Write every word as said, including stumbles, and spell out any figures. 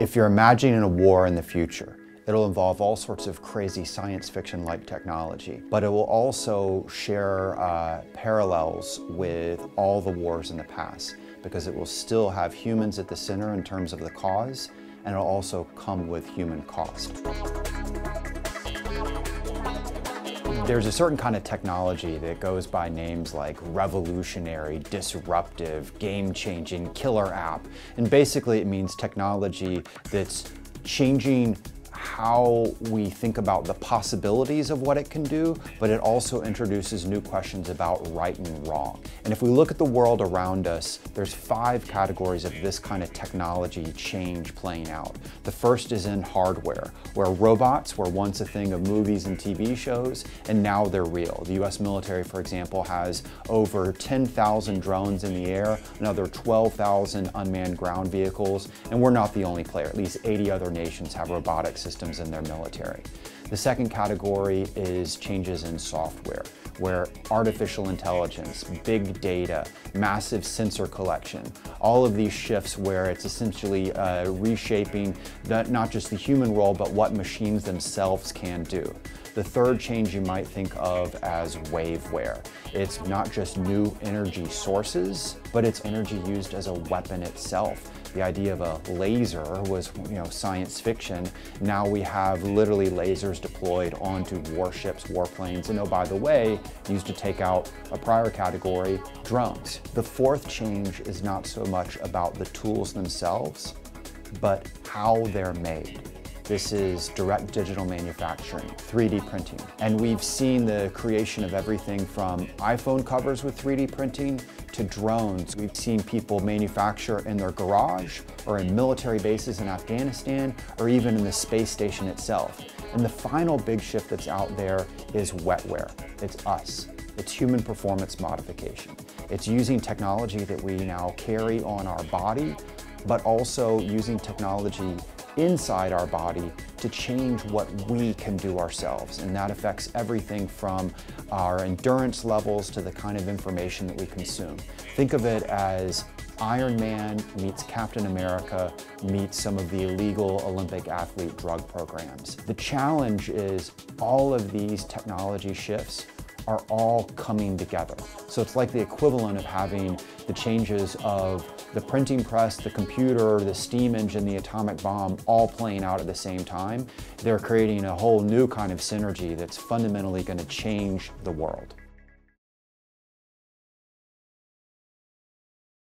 If you're imagining a war in the future, it'll involve all sorts of crazy science fiction-like technology, but it will also share uh, parallels with all the wars in the past, because it will still have humans at the center in terms of the cause, and it'll also come with human cost. There's a certain kind of technology that goes by names like revolutionary, disruptive, game-changing, killer app, and basically it means technology that's changing how we think about the possibilities of what it can do, but it also introduces new questions about right and wrong. And if we look at the world around us, there's five categories of this kind of technology change playing out. The first is in hardware, where robots were once a thing of movies and T V shows, and now they're real. The U S military, for example, has over ten thousand drones in the air, another twelve thousand unmanned ground vehicles, and we're not the only player. At least eighty other nations have robotic systems systems in their military. The second category is changes in software, where artificial intelligence, big data, massive sensor collection, all of these shifts where it's essentially uh, reshaping that, not just the human role, but what machines themselves can do. The third change you might think of as waveware. It's not just new energy sources, but it's energy used as a weapon itself. The idea of a laser was, you know, science fiction. Now we have literally lasers deployed onto warships, warplanes, and oh, by the way, used to take out a prior category, drones. The fourth change is not so much about the tools themselves, but how they're made. This is direct digital manufacturing, three D printing. And we've seen the creation of everything from iPhone covers with three D printing to drones. We've seen people manufacture in their garage or in military bases in Afghanistan or even in the space station itself. And the final big shift that's out there is wetware. It's us. It's human performance modification. It's using technology that we now carry on our body, but also using technology inside our body to change what we can do ourselves. And that affects everything from our endurance levels to the kind of information that we consume. Think of it as Iron Man meets Captain America meets some of the illegal Olympic athlete drug programs. The challenge is all of these technology shifts are all coming together. So it's like the equivalent of having the changes of the printing press, the computer, the steam engine, the atomic bomb, all playing out at the same time. They're creating a whole new kind of synergy that's fundamentally going to change the world.